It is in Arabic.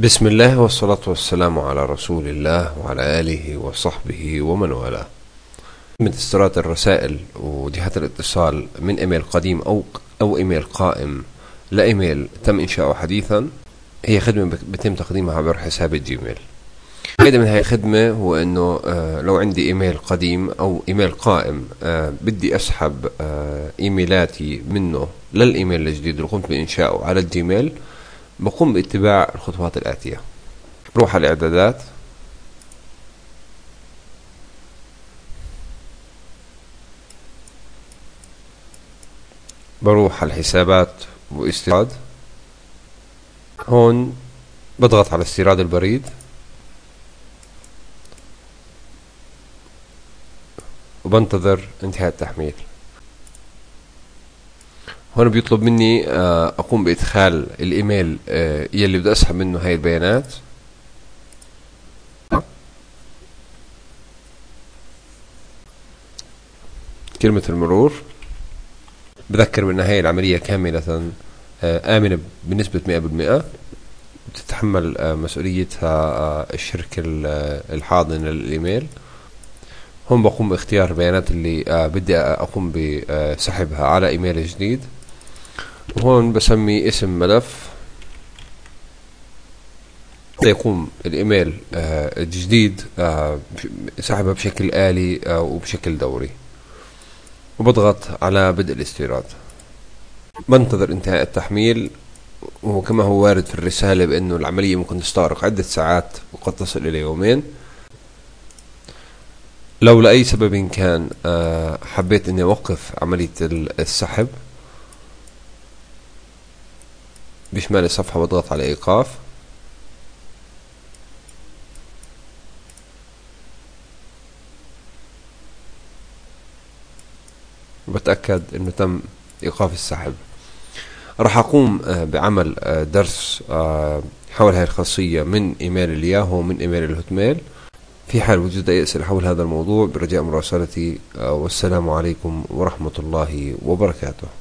بسم الله والصلاة والسلام على رسول الله وعلى آله وصحبه ومن والاه. من استرات الرسائل وجهات الاتصال من إيميل قديم أو إيميل قائم لإيميل تم إنشاؤه حديثا، هي خدمة بتم تقديمها عبر حساب الجيميل. فائدة من هاي الخدمة هو إنه لو عندي إيميل قديم أو إيميل قائم بدي أسحب إيميلاتي منه للإيميل الجديد اللي قمت بإنشاؤه على الجيميل، بقوم باتباع الخطوات الآتية. بروح على الإعدادات، بروح على الحسابات واستيراد، هون بضغط على استيراد البريد وبنتظر انتهاء التحميل. هون بيطلب مني اقوم بادخال الايميل يلي بدي اسحب منه هاي البيانات. كلمة المرور بذكر بان هاي العملية كاملة آمنة بنسبة 100%، بتتحمل مسؤوليتها الشركة الحاضنة للايميل. هون بقوم باختيار البيانات اللي بدي اقوم بسحبها على ايميل جديد، وهون بسمي اسم ملف ليقوم الايميل الجديد سحبها بشكل آلي وبشكل دوري، وبضغط على بدء الاستيراد. بنتظر انتهاء التحميل، وكما هو وارد في الرسالة بانه العملية ممكن تستغرق عدة ساعات وقد تصل الى يومين. لو لأي سبب كان حبيت اني اوقف عملية السحب بشمال الصفحة بضغط على ايقاف، وبتأكد انه تم ايقاف السحب. راح اقوم بعمل درس حول هاي الخاصية من ايميل الياهو ومن ايميل الهوتميل. في حال وجود أي أسئلة حول هذا الموضوع برجاء مراسلتي، والسلام عليكم ورحمة الله وبركاته.